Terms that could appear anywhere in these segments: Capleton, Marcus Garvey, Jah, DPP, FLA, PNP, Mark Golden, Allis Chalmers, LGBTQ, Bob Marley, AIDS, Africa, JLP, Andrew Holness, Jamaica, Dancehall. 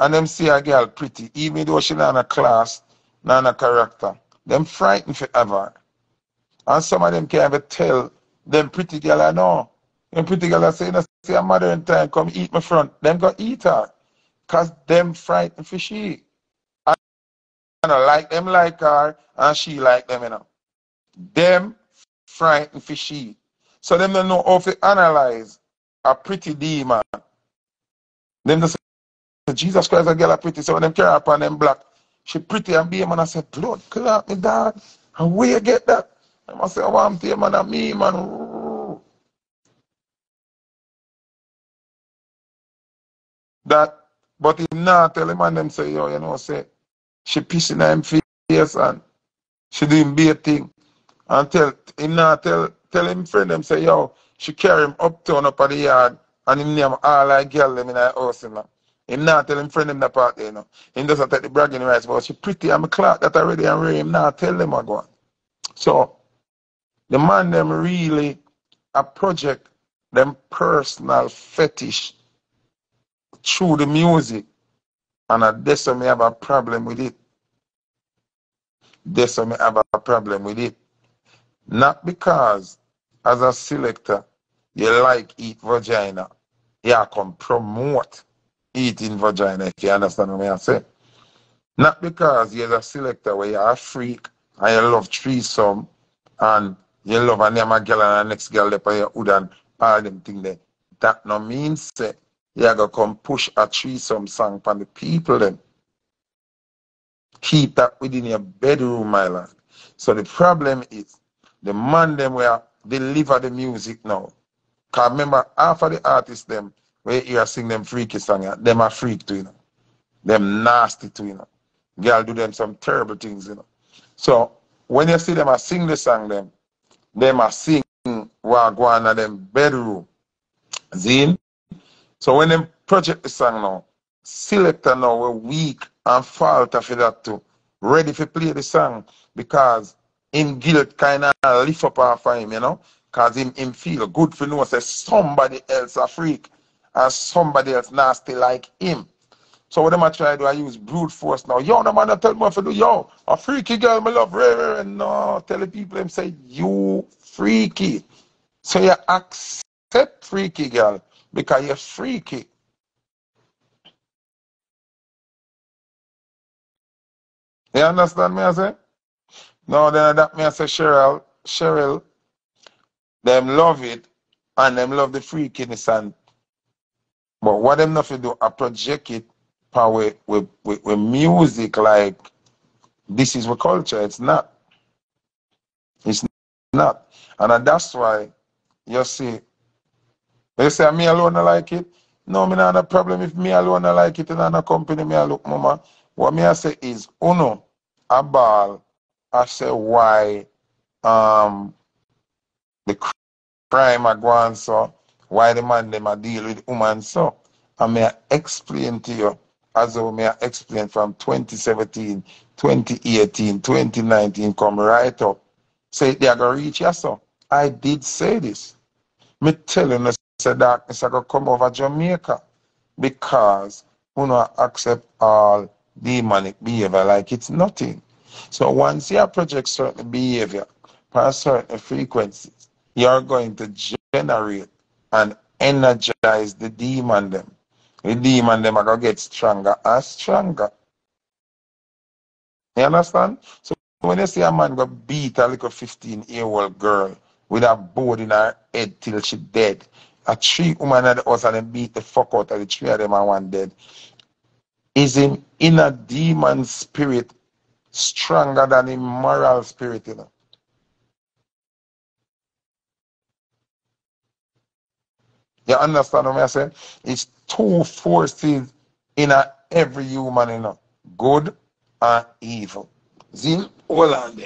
and them see a girl pretty, even though she not in a class, not in a character. Them frightened forever. And some of them can't even tell them pretty girl, I know. Them pretty girl, I say, you know, see a mother in time, come eat my front. Them go eat her. Because them frightened for she. And I like them like her, and she like them, you know. Them frightened for she. So them don't know how to analyze a pretty demon. Them just say, Jesus Christ, a girl are pretty. So when them carry upon them black, she pretty and be a man, I say, blood, clap me, dog. And where you get that? And I say, I want to be a man and me, man. That, but if not, tell him and them say, yo, you know, say, she pissing on him face and she doing bad thing. And tell him not, tell him friend them say, yo, she carry him uptown up at the yard and him name all like girl them in her house, you know. Him not tell him friend them that part there, you know. Him doesn't take the bragging rights, but she pretty and me clock that already and ready. Him not tell them I go on. So, the man them really a project them personal fetish through the music, and that's why me have a problem with it. That's why me have a problem with it. Not because as a selector you like eat vagina, you can promote eating vagina, if you understand what I say. Not because you're a selector where you're a freak and you love threesome and you love a name a girl and the next girl up on your hood and all them things there. That no means it. You gotta come push a threesome song from the people then. Keep that within your bedroom, my lad. So the problem is, the man them will deliver the music now. Because remember, half of the artists them, where you sing them freaky songs, them are freak too, you know. Them nasty too, you know. Girl do them some terrible things, you know. So, when you see them a sing the song them a sing what go on in them bedroom. Zine? So when them project the song now, selector now were weak and falter for that too. Ready to play the song because him guilt kind of lift up off of him, you know. Because him feel good for know say somebody else a freak and somebody else nasty like him. So what them I try to do, I use brute force now. Yo, the man that tell me what to do, yo, a freaky girl me love, and no, tell the people them say, you freaky. So you accept freaky girl. Because you're freaky. You understand me, I say? No, then that me, I say, Cheryl, them love it, and them love the freakiness, and but what them not to do, I project it with music, like, this is what culture, it's not. It's not. And that's why, you see, they say, me alone I like it. No, me not have a problem if me alone I like it and I company me I look, mama. What me I say is, uno, a ball, I say why the crime I go on so, why the man them I deal with woman so. And me I explain to you, as I may explain from 2017, 2018, 2019, come right up. Say they are going to reach you so. I did say this. Me telling us. So darkness I go come over Jamaica because we don't accept all demonic behavior like it's nothing. So once you project certain behavior for certain frequencies, you're going to generate and energize the demon them. The demon them are going to get stronger and stronger. You understand? So when you see a man go beat a little 15-year-old girl with a board in her head till she dead, a three woman at the house and them beat the fuck out of the three of them and one dead. Is him inner demon spirit stronger than him moral spirit, you know? You understand what I'm saying? It's two forces in every human, you know. Good and evil. Zin Hollande.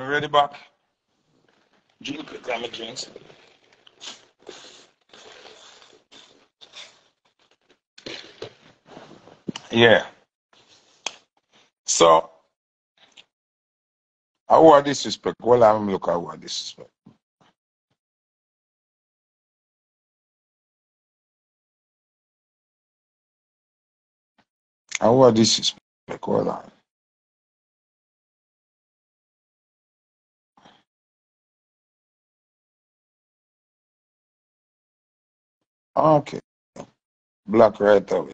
I'll be ready back. Drink it, damn it, drinks. Yeah. So, our disrespect. Well, I'm look at our disrespect. Our disrespect. Hold on. Okay. Block right away.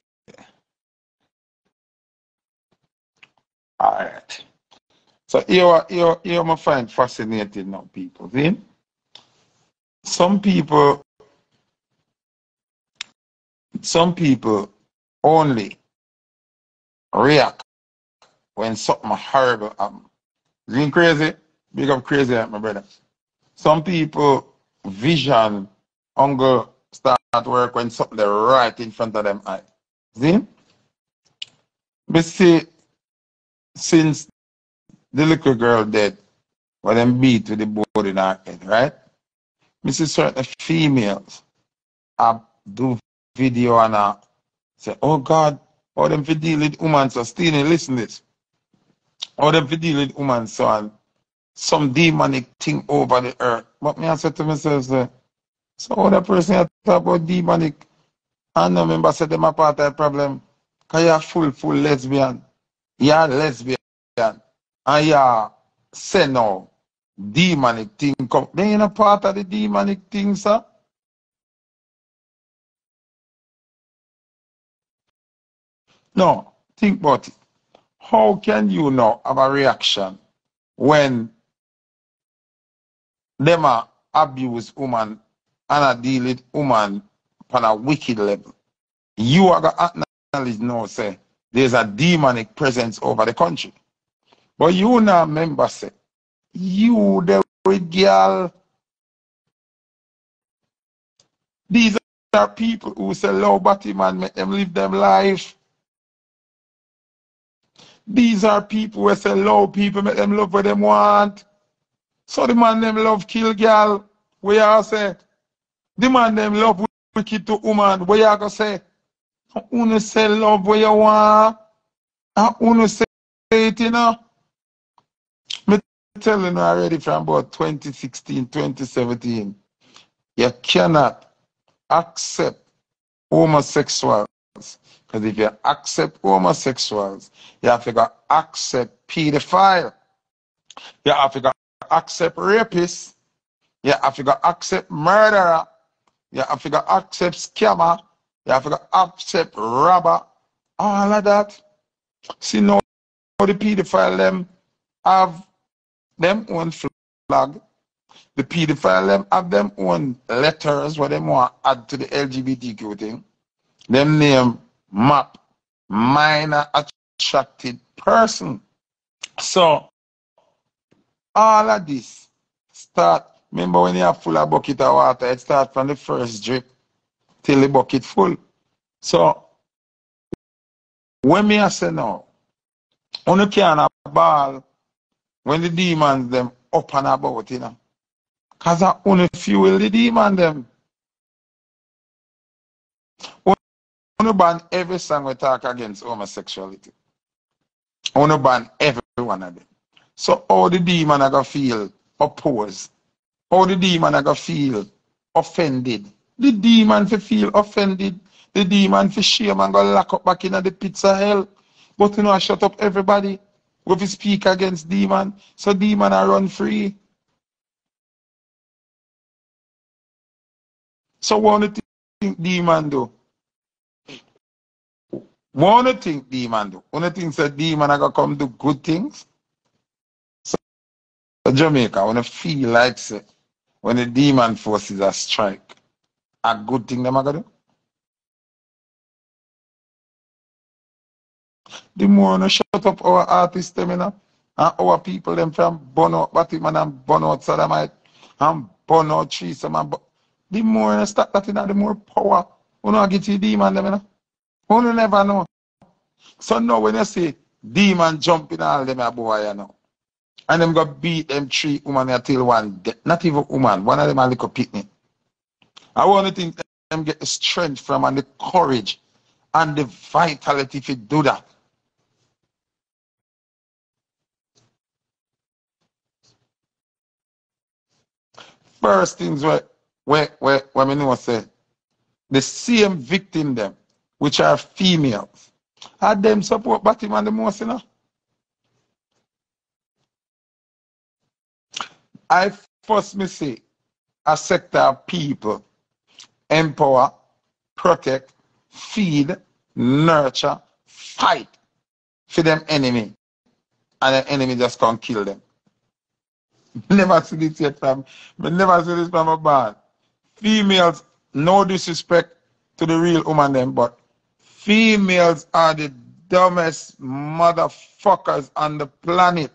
All right. So here I find fascinating now, people. See? Some people only react when something horrible happens. Isn't crazy? Big up crazy, my brother. Some people vision hunger start work when something right in front of them eye. See? But see, since the little girl dead, well, them beat with the board in her head, right? Mrs. Certain females do video and say, oh God, how them deal with women so stealing, listen this. How them deal with women so and some demonic thing over the earth. But me I said to myself, so how the person I talk about demonic, and no member said them apart that problem, because you are full lesbian. Yeah, lesbian, and yeah, say no, demonic thing come. They ain't a part of the demonic thing, sir. No, think about it. How can you now have a reaction when them are abuse woman and a deal with woman on a wicked level? You are gonna acknowledge now, say. There's a demonic presence over the country. But you now remember say, you the with girl. These are people who say love body man, make them live them life. These are people who say love people, make them love what them want. So the man them love kill girl, we all say. The man them love wicked to woman, we all go say. Uno say love where you want, and uno say it, you know. Me telling you already from about 2016, 2017, you cannot accept homosexuals. Because if you accept homosexuals, you have to go accept pedophile. You have to go accept rapists. You have to go accept murderer. You have to go accept scammer. You have to accept robber, all of that. See now the pedophile them have them own flag. The pedophile them have them own letters what they want to add to the LGBTQ thing. Them name MAP, minor attracted person. So all of this start, remember when you have full of bucket of water, it starts from the first drip. Till the bucket full. So when me I say now, only can a ball when the demons them up and about, you know. Cause I only fuel the demon them. Only ban every song we talk against homosexuality. Only ban every one of them. So all the demon I gonna feel opposed. All the demon I gonna feel offended. The demon for feel offended. The demon for shame and go lock up back in the pits of hell. But you know, I shut up everybody. We fi speak against demon. So demon I run free. So what do you think demon do? What do you think demon do? One of the things that demon I go come do good things. So Jamaica, I wanna feel like say, when the demon forces a strike. A good thing them are gonna do. The more no shut up our artists them, you know, and our people them from Bono Batman and Bono Sadamite and Bono Trees and the more you start that, you know, the more power you know get to demon them, you know. You never know. So now when you see demon jumping all them a boy, you know. And them got beat them three women until one dead. Not even woman. One of them a little picnic. I want to think them get the strength from and the courage and the vitality to do that. First things where me say, the same victim them, which are females, are them support Batman the most, you know? I first me say a sector of people empower, protect, feed, nurture, fight for them enemy, and the enemy just can't kill them. Never see this yet, but never see this from a band. Females, no disrespect to the real woman them, but females are the dumbest motherfuckers on the planet.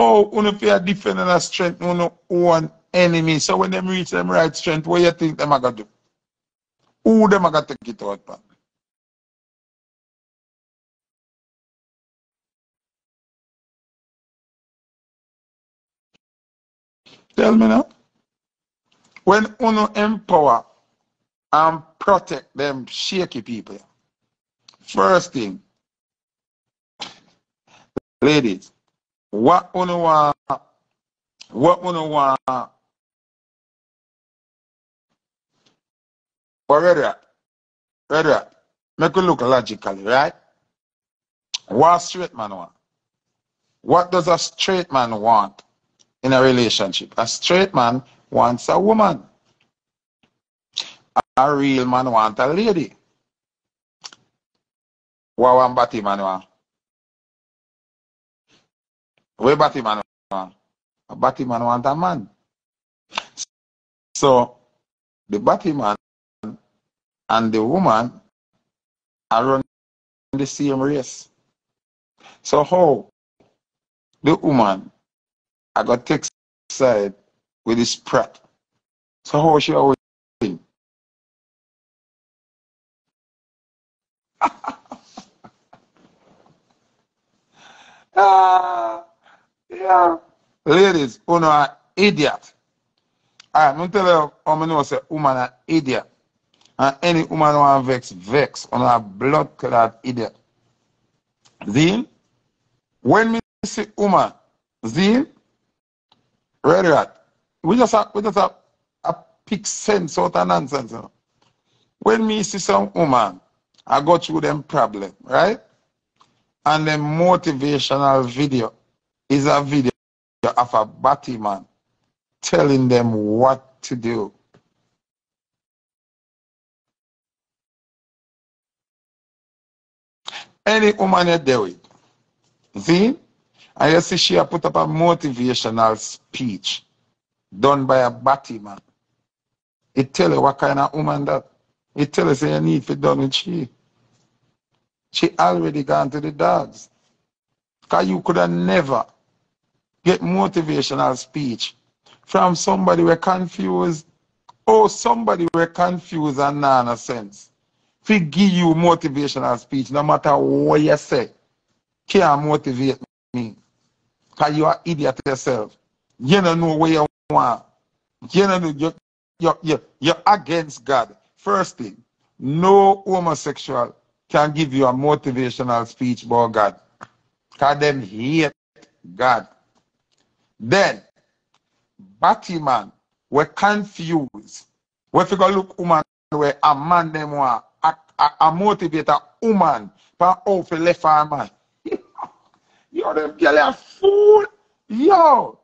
Oh, you know, are defending a strength, you know, one enemy. So when them reach them right strength, what you think them are gonna do? Who them are gonna take it out, man? Tell me now. When uno empower and protect them shaky people, first thing, ladies, what uno want, or red rat, make it look logically, right? What straight man want? What does a straight man want? In a relationship, a straight man wants a woman. A real man wants a lady. What one batty man want? Where batty man want? A batty man wants a man. So the batty man and the woman are running the same race. So how the woman I got take side with this prat. So how she always win? Yeah. Ladies, you know an idiot. Alright, I'm tell you how many say woman an idiot. And any woman want vex, on a blood clot idiot. Then when we say woman, then red rat, we just have a pick sense out of nonsense. You know? When me see some woman, I go through them problem, right? And the motivational video is a video of a batty man telling them what to do. Any woman you deal with, see? And you see she put up a motivational speech done by a batty man. It tell you what kind of woman that. It tell you say you need to be done with she. She already gone to the dogs. Because you could have never get motivational speech from somebody who confused. Oh, somebody who confused and nonsense. If he give you motivational speech, no matter what you say, can't motivate me. Because you are idiot yourself. You don't know where you want. You don't know, you're against God. First thing, no homosexual can give you a motivational speech about God. Because them hate God. Then, batty man, we're confused. We're going to look woman where a man them want. A motivator woman for off left hand man. Yo, them girl are fool. Yo.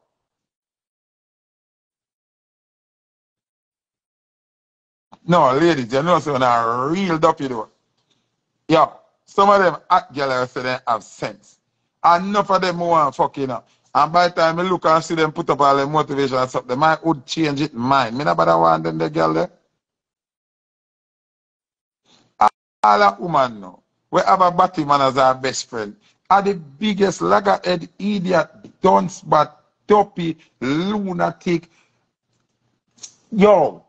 No, ladies, you know, so now reeled up, you know. Yo, some of them act girls so they have sense. Enough of them want fucking up. And by the time I look and see them put up all the motivation and stuff, the mind would change its mind. Me not bother want them the girl there. All a woman now, we have a batty man as our best friend. Are the biggest laggerhead, idiot, dunce, but dopey, lunatic. Yo,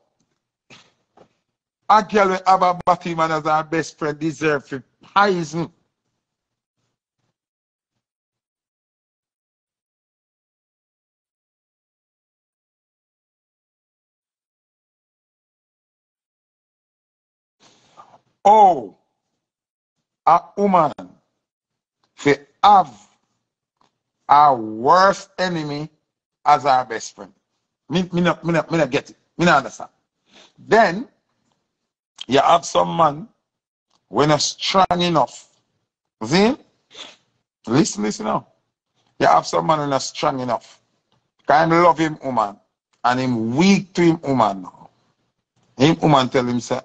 a girl with Abba Batman as our best friend deserves poison. Oh, a woman, she have our worst enemy as our best friend. Me not get it. Me not understand. Then you have some man when not strong enough. See? Listen now. You have some man when not strong enough. Can love him woman and him weak to him woman now. Him woman tell him say,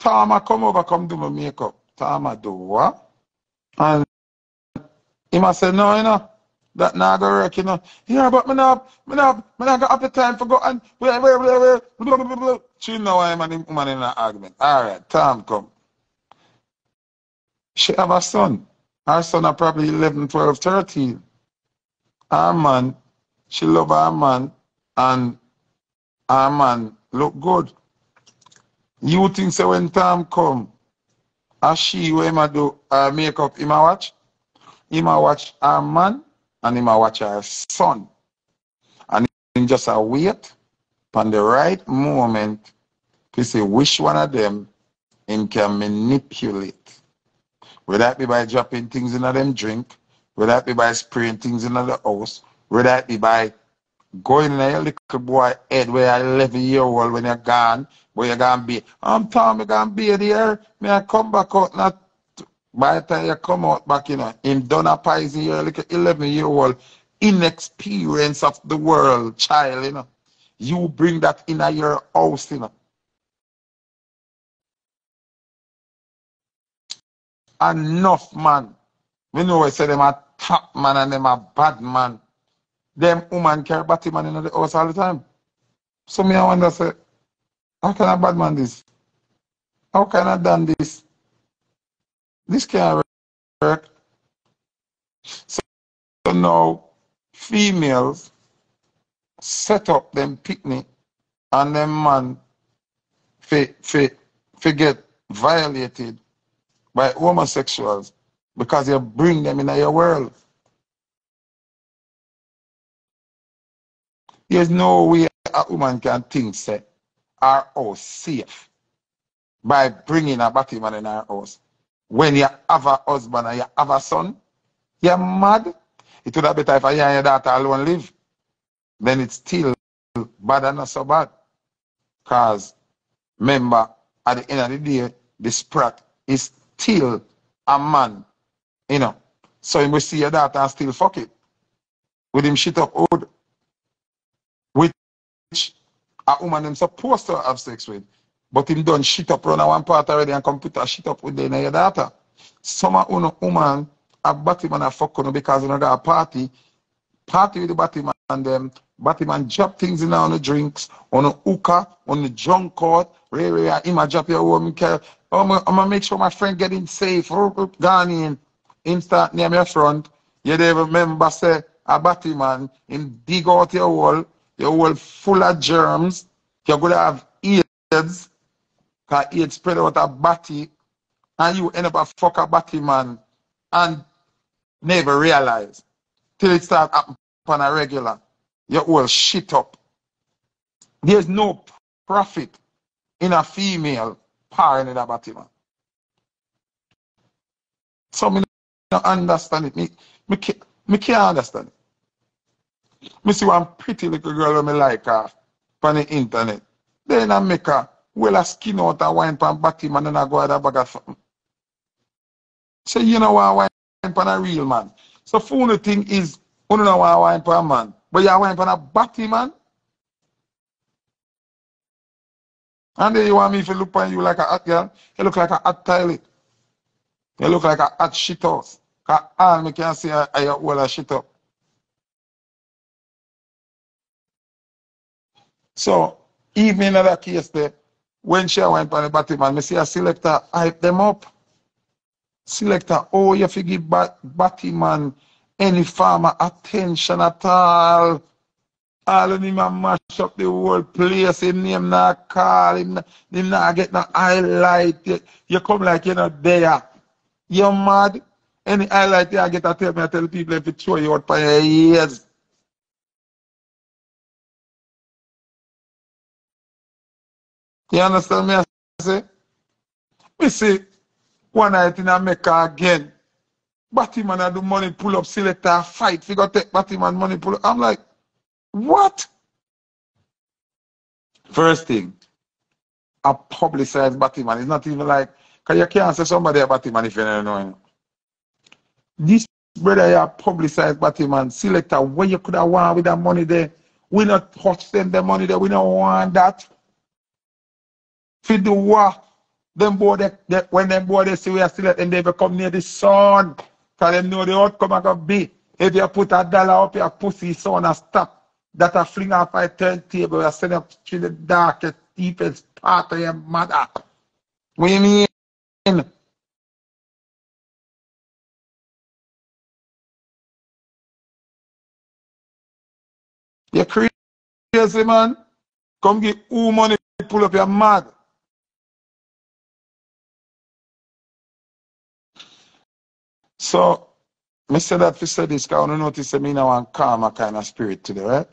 Tama come over, come do my makeup. Tama do what? And he must say, no, you know, that not gonna work, you know. Yeah, but me not got up the time for go and blah blah blah. She know I'm an woman in an argument. Alright, Tom come. She have a son. Her son are probably 11, 12, 13. Her man, she love her man, and her man look good. You think so when time come, as she when I do makeup, him a watch her man and him a watch her son, and him just a wait on the right moment to see which one of them him can manipulate. Whether it be by dropping things in them drink, whether it be by spraying things in the house, whether it be by going in a little boy head where I 11-year-old when you're gone, where you're gonna be, I'm Tom, you're gonna be there, may I come back out not by the time you come out back, you know, him done a poison year like 11-year-old inexperience of the world child, you know. You bring that in a your house, you know. Enough man. We know I say them a top man and them a bad man. Them woman care batty man in the house all the time. So me I wonder say, how can a bad man this? How can I done this? This can't work. So now females set up them picnic and them man get violated by homosexuals because you bring them in your world. There's no way a woman can think, say, our house safe by bringing a batty man in our house. When you have a husband and you have a son, you're mad. It would have been better if you and your daughter alone live. Then it's still bad and not so bad. Because, remember, at the end of the day, the sprat is still a man. You know. So you will see your daughter and still fuck it. With him shit up old. Which a woman is supposed to have sex with, but him done shit up around one part already and computer shit up with their data. Some of woman a Batman a fuck on because you know a party with the Batman and them Batman drop things in on the drinks, on the hookah, on the junk court, rare him a drop your woman care. I'ma make sure my friend get in safe. Gone in start near my front. You never remember say a Batman him dig out your wall. Your world full of germs. You're going to have AIDS. Because AIDS spread out a batty. And you end up a fuck a batty man. And never realize. Till it starts happening on a regular. Your world shit up. There's no profit in a female parent in a batty man. So me don't understand it. Me can't understand it. Me see one pretty little girl who I like her on the internet. Then I make her well a skin out and wine pan batty man and I go out a bag of something. So you know why wine pan a real man. So funny thing is you don't know why wine pan a man, but you wine pan a batty man. And then you want me to look on you like a hot girl, you look like a hot toilet. You look like a hot shit house. Cause all me can see are your whole shit up. So, even in that case, when she went on the Batman, I see a selector hype them up. Selector, oh, you have to give Batman any farmer attention at all. All of them mash up the whole place. Him name not call, him not get no highlight. You come like you're not there. You're mad. Any highlight you get, I tell people if it show you out for your ears. You understand me? I say, we say, one night in Jamaica again, Batman had the money pull up, selector fight, figure take Batman money pull up. I'm like, what? First thing, I publicize Batman. It's not even like, because you can't say somebody about Batman if you don't know him. This brother here publicized Batman, selector, where you could have won with that money there. We not touch them the money there, we don't want that. Feed the war. Them boy, when them boy they see we are still at them, they come near the sun. Because they know the outcome are going to be. If you put $1 up your pussy, sun and stop. That a fling off a turntable, you send up to the darkest, deepest part of your mother. What do you mean? You're crazy, man. Come get who money, pull up your mad. So, I said that we said this because I don't notice I mean I want karma kind of spirit today, right?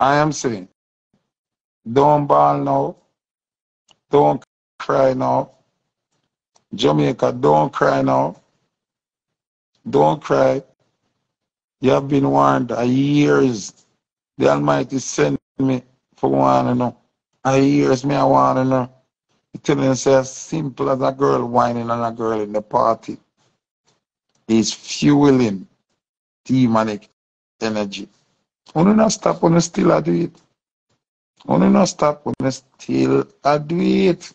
I am saying, don't bawl now, don't cry now, Jamaica, don't cry now, don't cry. You have been warned for years. The Almighty sent me for one to know. For years, me I want to know. He's telling us as simple as a girl whining on a girl in the party is fueling demonic energy. When not stop, when still I do it. When not stop, when still I do it.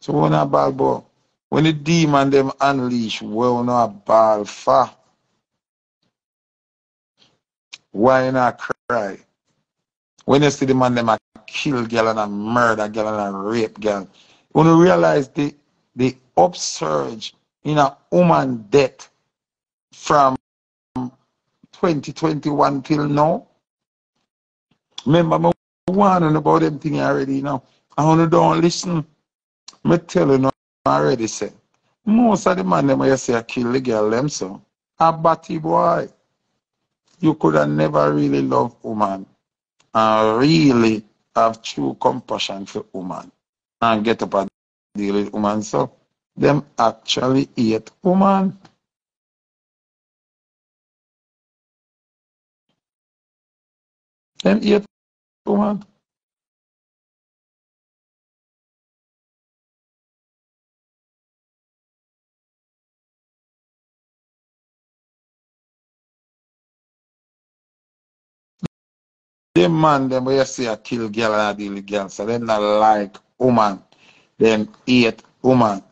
So when I ball, when the demon them unleash, well no ball for. Why not cry? When you see the man them a kill girl and a murder girl and a rape girl, when you realize the upsurge in a woman death from 2021 till now, remember I warning about them thing already, you know. I don't listen. Me tell you, I already said most of the man them you say kill the girl them so a batty boy. You could have never really loved woman and really have true compassion for woman and get up and deal with woman. So them actually hate woman. Them hate woman. Them man, them where you see a kill girl and a deal with girl, so they not like woman. Them hate woman.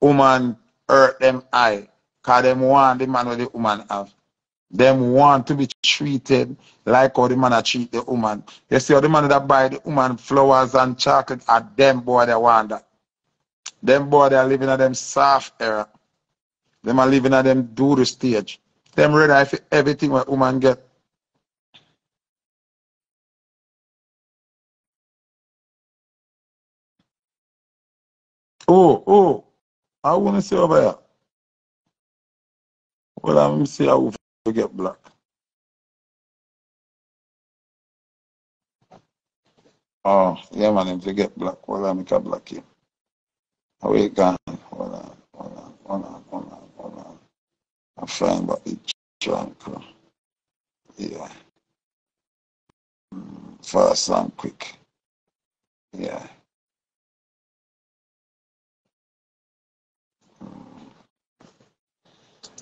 Woman hurt them eye, because them want the man with the woman have. Them want to be treated like how the man treat the woman. You see how the man that buy the woman flowers and chocolate are them boy they want that. Them boy they are living at them soft era. Them are living at them do the stage. Them ready for everything what woman get. Oh, I want to see over here. Well, I'm going to see how we get black. Oh, yeah, man, if you get black, well, I'm going to black you. How are you going? Hold on. I'm fine, but it's drunk. Yeah. Fast and quick. Yeah.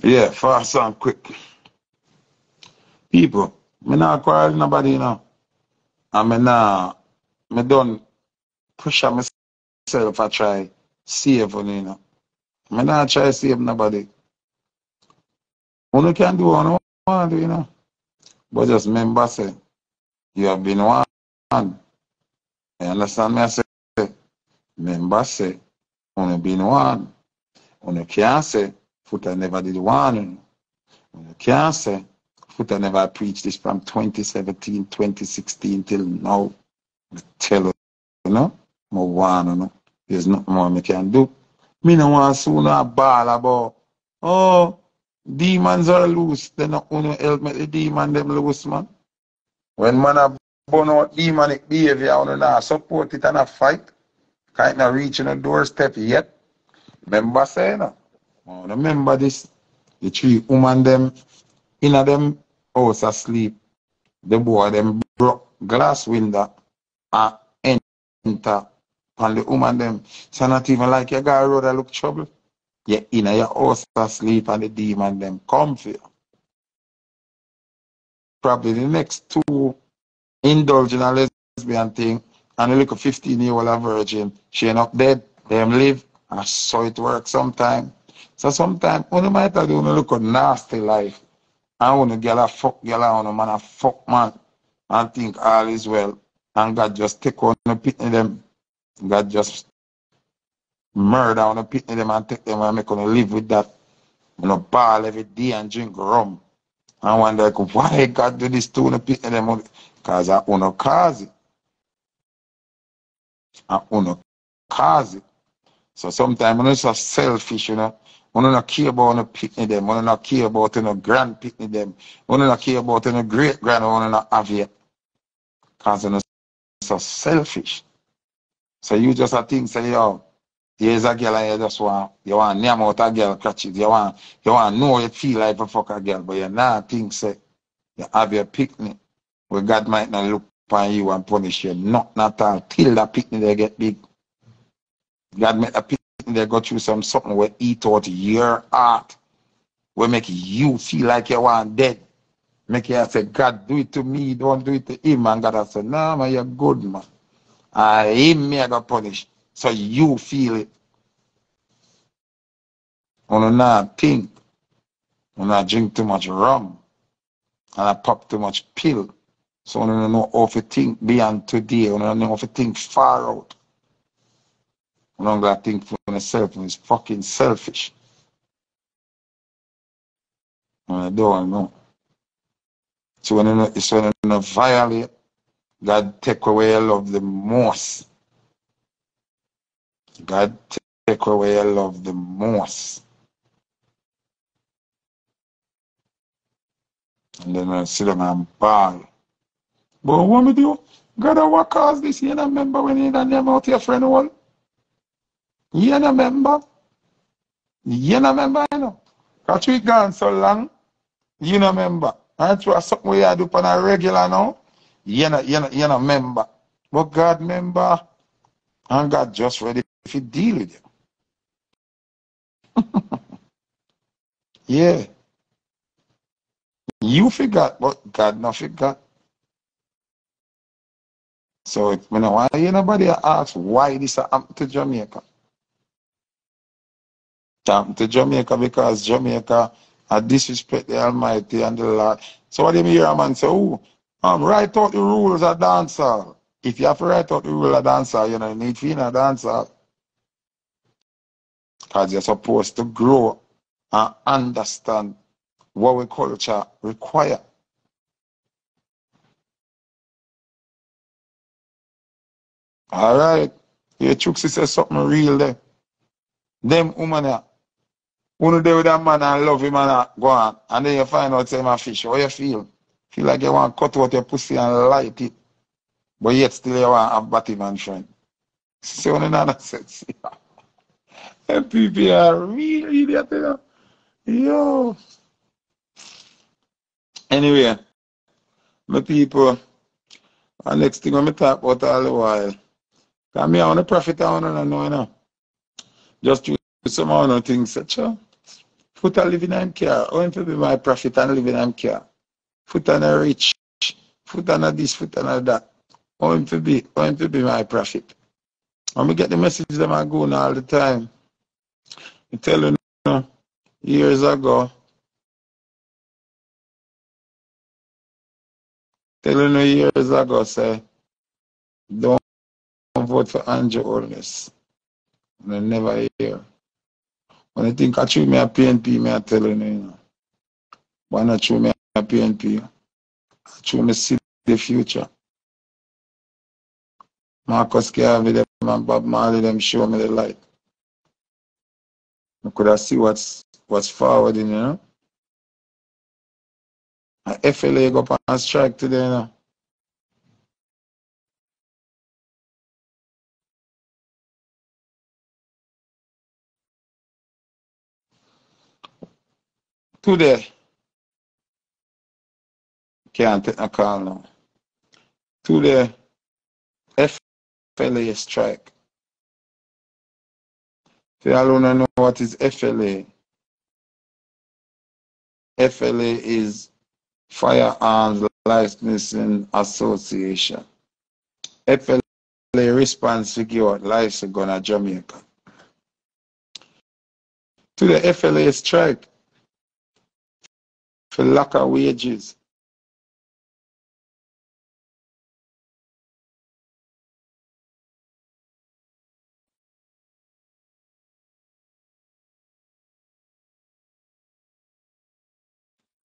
Yeah, fast and quick. People, me not quarrel nobody now. And me don't pressure myself I try save on you know. Me not try save nobody. One can do one want you know. But just remember say you have been one. You understand me I say? Remember say only been one. One can't say Futa never did one. You can't say Futa never preached this from 2017, 2016 till now. I tell you, no, more one, no. There's nothing more I can do. Me no want soon a ball about. Oh, demons are loose. They not want to help me. The demon them loose, man. When man a burn out demonic behavior and not support it and a fight, because it's not reaching the doorstep yet. Remember saying, remember this, the three women them, in them house asleep, the boy them broke glass window and enter on the woman them. So not even like you got a road that look trouble. You're in your house asleep and the demon them come for you. Probably the next two indulging a lesbian thing and a little 15-year-old virgin, she ain't up dead, them live, and so it works sometimes. So sometimes when you might have done a look at nasty life, and when you get a fuck girl on a man a fuck man and think all is well, and God just take on the pit in them, God just murder on the pit in them and take them and make them live with that, you know, ball every day and drink rum. And one day, why God do this to the people? Because I own a cause. I own a cause. So sometimes when it's so selfish, you know, when you don't care about the people, them, when you don't care about the grand people, them, when you don't care about the great grand, when you don't have it, because you're so selfish. So you just think, say, yo, here's a girl and you just want, you want to name out a girl, catch it. You want to know you feel like a fuck a girl, but you not think, say, you have your picnic where God might not look upon you and punish you. Not all. Till that picnic they get big. God make a picnic they go through something where eat out your heart, where make you feel like you want dead. Make you say, God, do it to me, don't do it to him. And God say, no, man, you're good, man. And him, me, I got punished. So you feel it. When you not think, when I drink too much rum, and I pop too much pill, so when you know how to think beyond today, when you know how to think far out, when you don't think for yourself, when it's fucking selfish. When I don't know. So when you violate, God take away your love the most. God take away your love the most. And then I sit down and bawl. But what me do? God, what caused this? You don't remember when you done them out your friend wall? You don't remember? You don't remember, you know? Because we gone so long, you don't remember. And through something we do on a regular now, you don't remember. But God remember, and God just ready if you deal with them. Yeah. You forgot, but God not forgot. So it, you know, why anybody asks why this happened to Jamaica? It happened to Jamaica because Jamaica disrespect the Almighty and the Lord. So what do you hear a man say, oh, write out the rules of dancehall. If you have to write out the rule of dancehall, you don't need to be in a dancehall. Because you're supposed to grow and understand what we culture require. All right. Your Chuxi says something real there. Them women here, who do with that man and love him and go on, and then you find out, say, my fish, how you feel? Feel like you want to cut out your pussy and light it, but yet still you want to have Batman friend. See what another says. And people are really idiot, you know? Yo. Anyway, my people, the next thing I'm going to talk about all the while, because me, I want to profit, I want to know, you know. Just do some other things, such as foot and living and care. I want to be my profit and living and care. Foot and a rich, foot and a this, foot and a that. I want to be, my profit. And we get the message that I'm going all the time. I tell you, you know, years ago, say, don't vote for Andrew Holness. And I never hear. When I think I treat me a PNP, me I tell you, you know. When I treat me a PNP, I treat me see the future. Marcus Garvey them and Bob Marley them show me the light. I could have see what's forward in, you know. FLA go up and strike today, you know. Today, can't take a call now. Today, FLA strike. If you all don't know what is FLA, FLA is Firearms Licensing Association. FLA responds to give out license gun at Jamaica. To the FLA strike for lack of wages.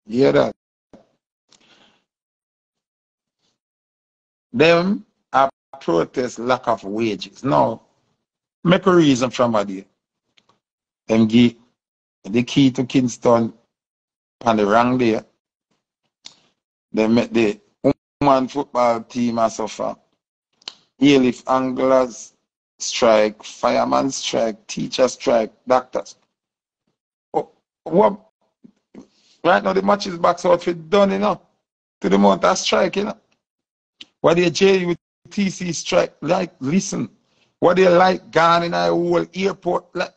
You hear that? Them are protest lack of wages. Now, make a reason from a day. Them give the key to Kingston on the wrong day. They make the woman football team a suffer. Airlift anglers strike, fireman strike, teacher strike, doctors. What? Right now the match is back, so it's done, you know, to the month of strike, you know. What they jail with TC strike, like, listen, what they like gone in a whole airport, like,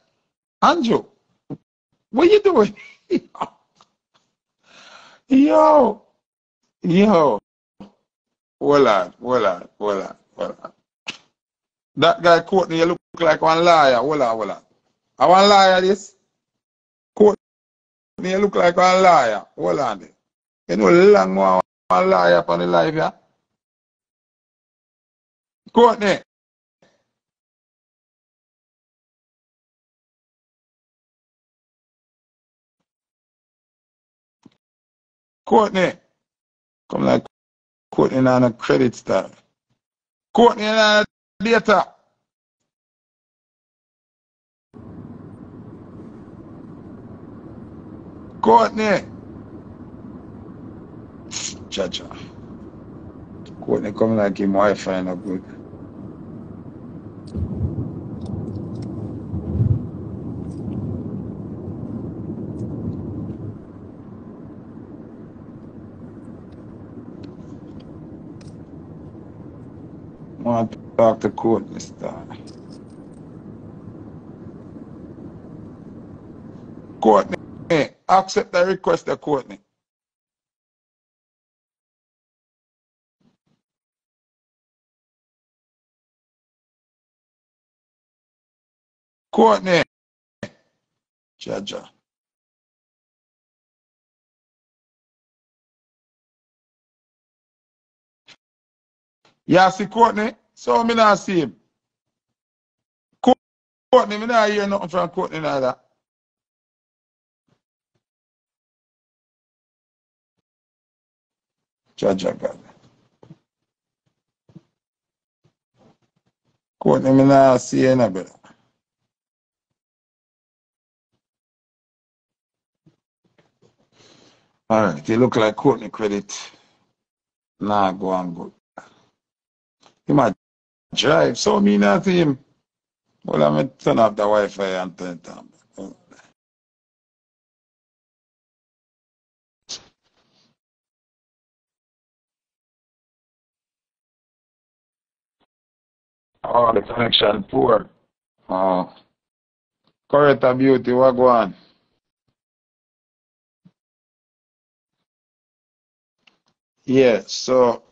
Andrew, what you doing? Yo, hold on. That guy Courtney, you look like one liar, hold on. I want to lie this. You look like a liar. Hold on there. You know, long more liar up on the live, yeah? Courtney. Courtney. Come like Courtney on a credit star. Courtney on a data. Courtney. Cha-cha. Courtney come like him Wi-Fi not good. I want to talk to Courtney Star. Courtney. Accept the request, Courtney. Courtney. Jaja. Yeah, see Courtney. So me not see him. Courtney, me not hear nothing from Courtney neither. Jaja. Courtney, me nah see any brother. All right, you look like Courtney credit. Nah, go on good. He might drive, so me not him. Well, I'm gonna turn off the Wi-Fi and turn it on. Oh, the connection poor. Oh. Correct beauty, what go on? Yeah, so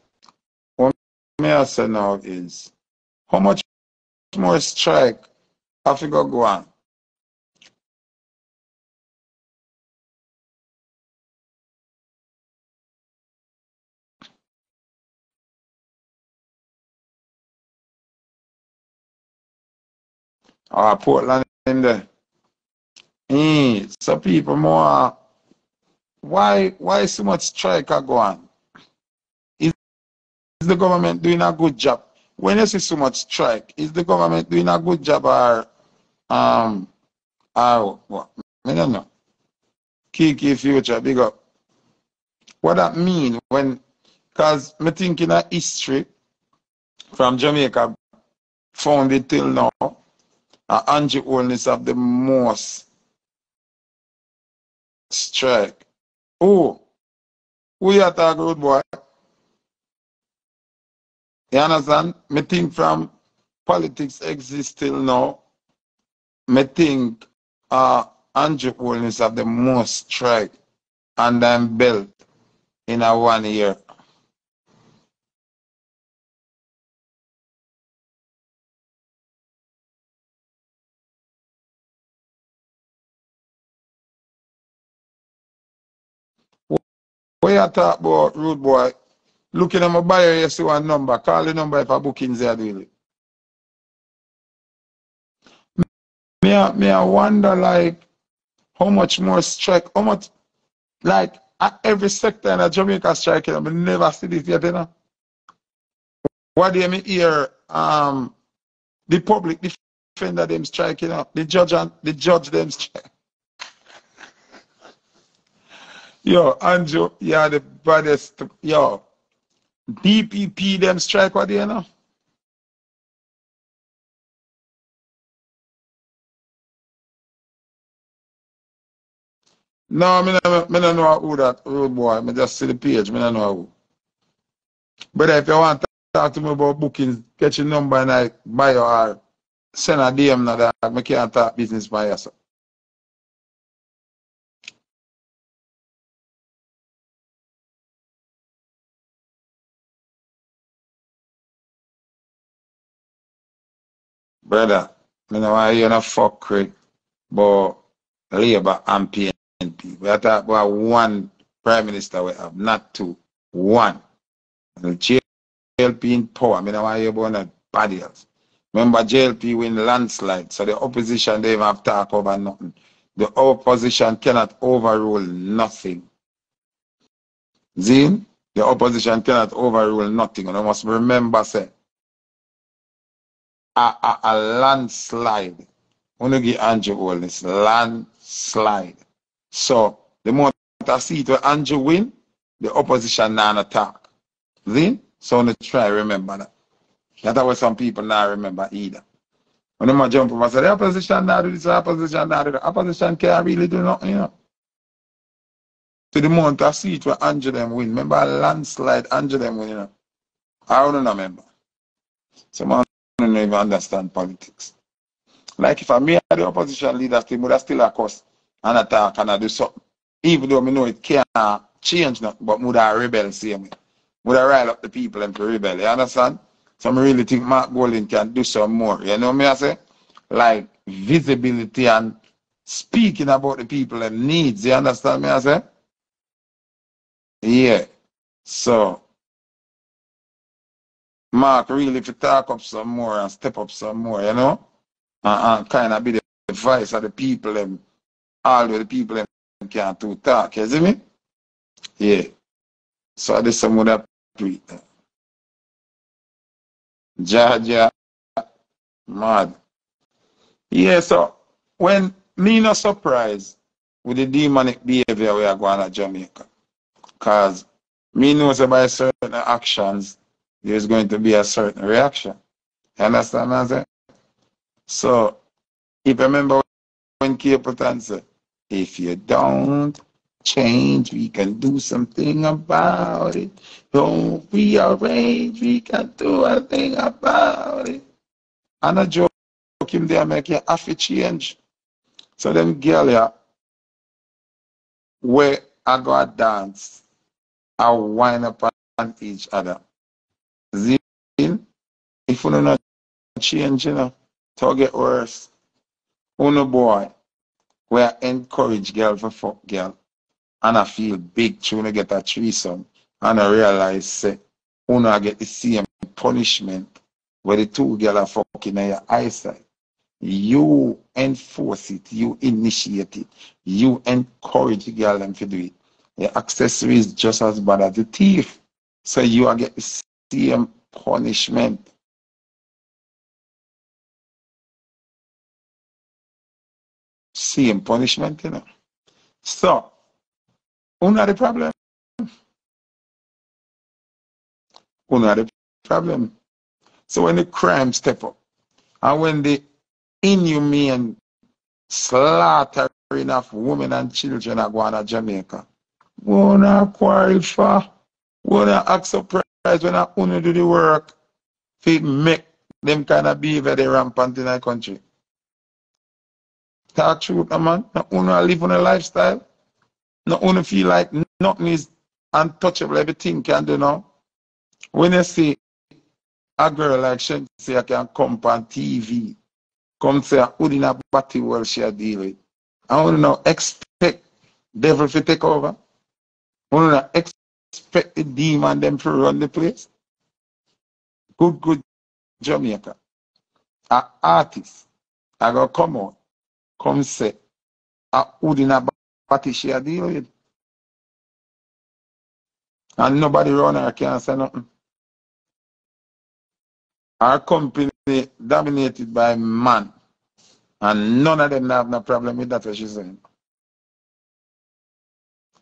what may I say now is how much more strike Africa go on? Or Portland in there. So people more why so much strike are going? Is the government doing a good job? When you see so much strike, is the government doing a good job or what? I don't know. Kiki Future, big up. What that mean when, because I think in a history from Jamaica founded till now, Angie Olness have the most Strike. Who you talk about, boy? You understand? Me think from politics exists till now. Me think Andrew Holness have the most strike and then belt in a 1 year. When you talk about rude boy, looking at my buyer, you see one number. Call the number if I bookings are doing it. Me I wonder like how much more strike, how much like at every sector in a Jamaica strike, I never see this yet, you know. What do you hear? The public defender them striking up, the judge them strike. Yo, Andrew, yeah, the baddest. Yo, DPP, them strike what they know. No, I don't know who that rude boy. I just see the page. I don't know who. But if you want to talk to me about bookings, get your number and I buy or send a DM now that I can't talk business by yourself. Brother, I know why you're not fuckery, but Labour and PNP. We are talking about one prime minister we have, not two. One. And the JLP in power. I know why you're born at body else. Remember, JLP win landslide, so the opposition, they even have to talk over nothing. The opposition cannot overrule nothing. Zin, the opposition cannot overrule nothing. And I must remember, say, a landslide. When you give Andrew Holness, landslide. So the more I see it when Andrew win, the opposition now attack. Then so I try remember that. That's why some people now remember either. When they jump over, say the opposition now do this, the opposition now do that. Opposition can't really do nothing, you know. So the more I see it when Andrew them win. Remember landslide, Andrew them win, you know. I don't remember. So man, I don't even understand politics. Like if I me the opposition leader still, would I still across and attack and I do something. Even though I know it can't change nothing, but would I rebel see me? Would I rile up the people and rebel? You understand? So I really think Mark Golden can do some more. You know me I say? Like visibility and speaking about the people and needs. You understand me I say? Yeah. So Mark, really, if you talk up some more and step up some more, you know, and kind of be the voice of the people, and all the people can't do talk, you see me? Yeah. So this is some other tweet. Jaja, mad. Yeah, so when me no surprised with the demonic behavior we are going to Jamaica, because me knows about certain actions, there's going to be a certain reaction. You understand what I'm saying? So, if you remember when Capleton said, if you don't change, we can do something about it. Don't rearrange, we can do a thing about it. And I joke him there, make you have to change. So them girl here, where I go dance, I wind up on each other. If you don't change, you know, it'll get worse. Uno boy, where I encourage girl for fuck girl, and I feel big trying to get a threesome, and I realize, say, uno get the same punishment where the two girls are fucking in your eyesight. You enforce it, you initiate it, you encourage the girl them to do it. The accessory is just as bad as the thief, so you are get the same punishment. Same punishment, you know. So, una the problem. Una the problem. So when the crime step up, and when the inhumane slaughtering of women and children are going to Jamaica. Go to quarrel for, go to accept prize when I only do the work to make them kind of be very rampant in our country. Talk truth, man. Not only live on a lifestyle, not only feel like nothing is untouchable, everything can do now. When you see a girl like Shen say I can come on TV, come say I wouldn't have batty world she deal with. I wouldn't now expect devil to take over. I wouldn't expect the demon them to run the place. Good Jamaica. An artist I go come on, come say I wouldn't have batty she deal with. And nobody around her can say nothing. Our company dominated by man. And none of them have no problem with that, what she's saying.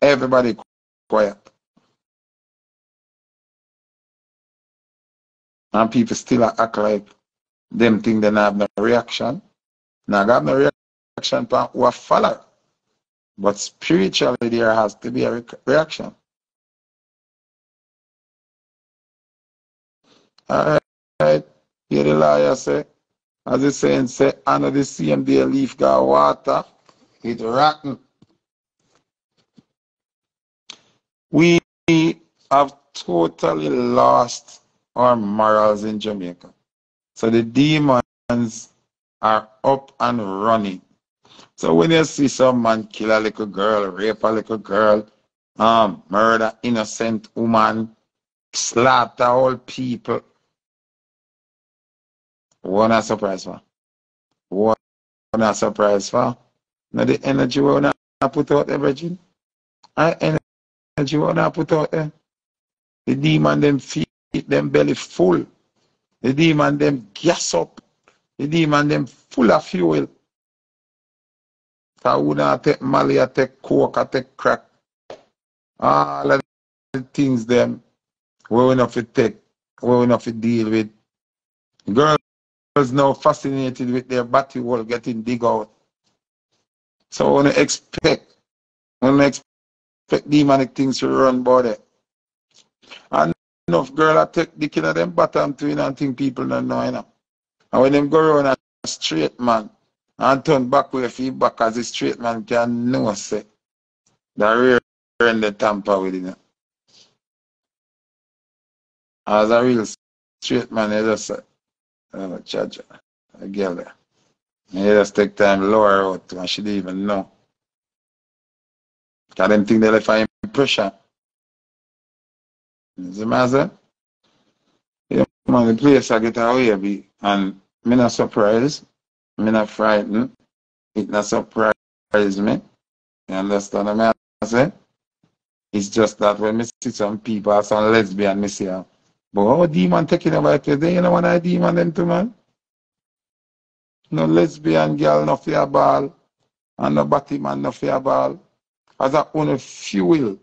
Everybody quiet. And people still act like them think they have no reaction. Now they have no reaction to who follow. But spiritually there has to be a reaction. All right, here the lawyer say, as the saying say, under the CMD leaf got water, it rotten. We have totally lost our morals in Jamaica. So the demons are up and running. So when you see some man kill a little girl, rape a little girl, murder innocent woman, slaughter all people, what a surprise for. What a surprise for. Now the energy we want to put out there, Virgin. Our energy we want to put out there. The demon them feed them belly full. The demon them gas up. The demon them full of fuel. So we don't take Molly, I take coke, I take crack. All of the things them we not to take, we not to deal with. Girl was now fascinated with their body world getting dig out. So I wanna expect demonic things to run body. And enough girl I take the killer them bottom to in and think people don't know enough. And when them go around a straight man and turn back with feedback as a straight man can know say the rear end the tamper with it. As a real straight man they just say, charge a girl there. And you just take time to lower her out and she didn't even know. Because them think they left her impression. You see what I say? Yeah, man, the place I get away be. And I'm not surprised. I'm not frightened. It not surprise me. You understand what I say? It's just that when I see some people, some lesbian, I see them. But how demon taking over today? You know when I demon them too, man? No lesbian girl, no fear ball. And no batty man, no fear ball. As I only fuel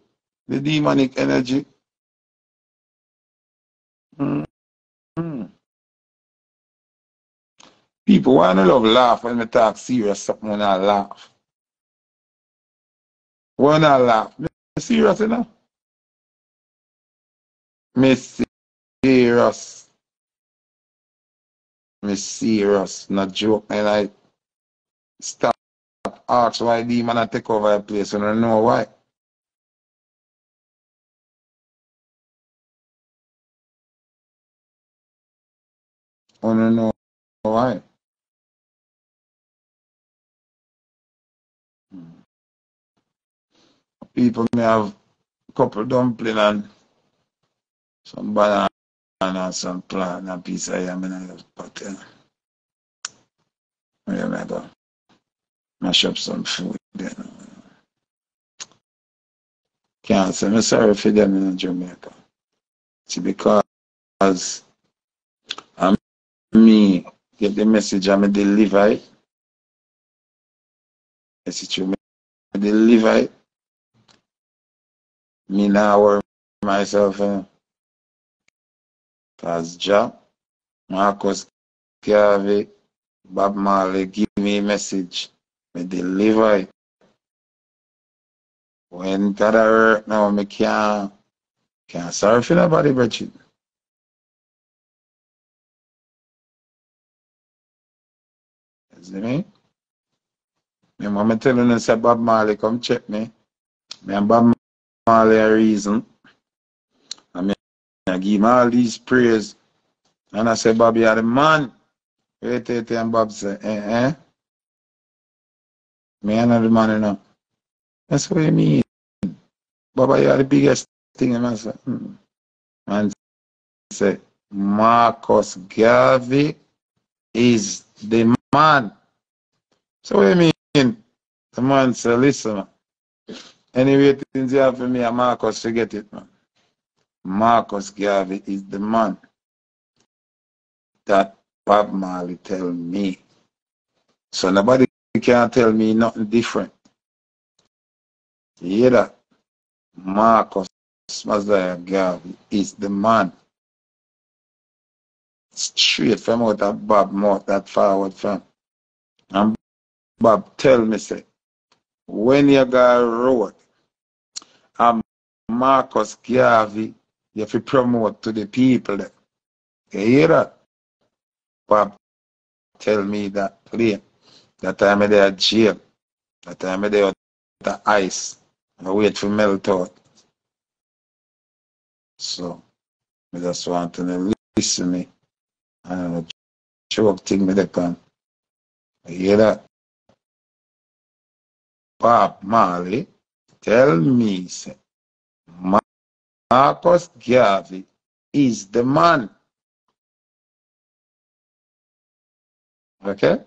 the demonic energy. People want to love laugh when I talk serious, something when I laugh. When I laugh, I'm serious enough. Me serious, not joke. And I stop, ask why demon I take over a place and I don't know why. I don't know why. People may have a couple dumpling and some banana. And some plant and piece of yam and I but I go mash up some food then. Can't say I'm sorry for them in Jamaica. See, because I'm me get the message I'm deliver it. It's true, I deliver it. Me now worry myself as Jah, Marcus Garvey, Bob Marley give me a message me deliver it. When God hurt now, me can't sorry for nobody but you. You see me? My mama telling us that Bob Marley come check me. Me and Bob Marley a reason. And me I give him all these prayers. And I say, Bob, you are the man. Wait, and Bob say, eh? Me and the man, you know. That's what you mean. Baba, you are the biggest thing. And I say, And say, Marcus Garvey is the man. So what you mean? The man say, listen, man. Anyway, things you have for me, Marcus, forget it, man. Marcus Garvey is the man that Bob Marley tell me. So nobody can tell me nothing different. You hear that? Marcus Garvey is the man. Straight from out of Bob mouth, that forward from. And Bob tell me, say, when you got a road, Marcus Garvey, you have to promote to the people there. You hear that? Bob tell me that plain. That time they are jail. That time they are the ice. I wait for melt out. So I just want to listen to me. And choke thing me the can. You hear that? Bob Marley tell me, say, Marcus Garvey is the man. Okay?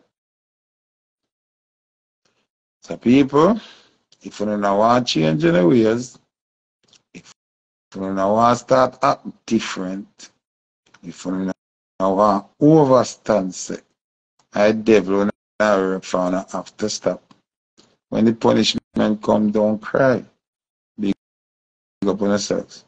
So people, if you don't want to change your ways, if you don't want to start acting different, if you don't want to overstand it, I devil not have to stop. When the punishment comes, don't cry. Big up on yourselves.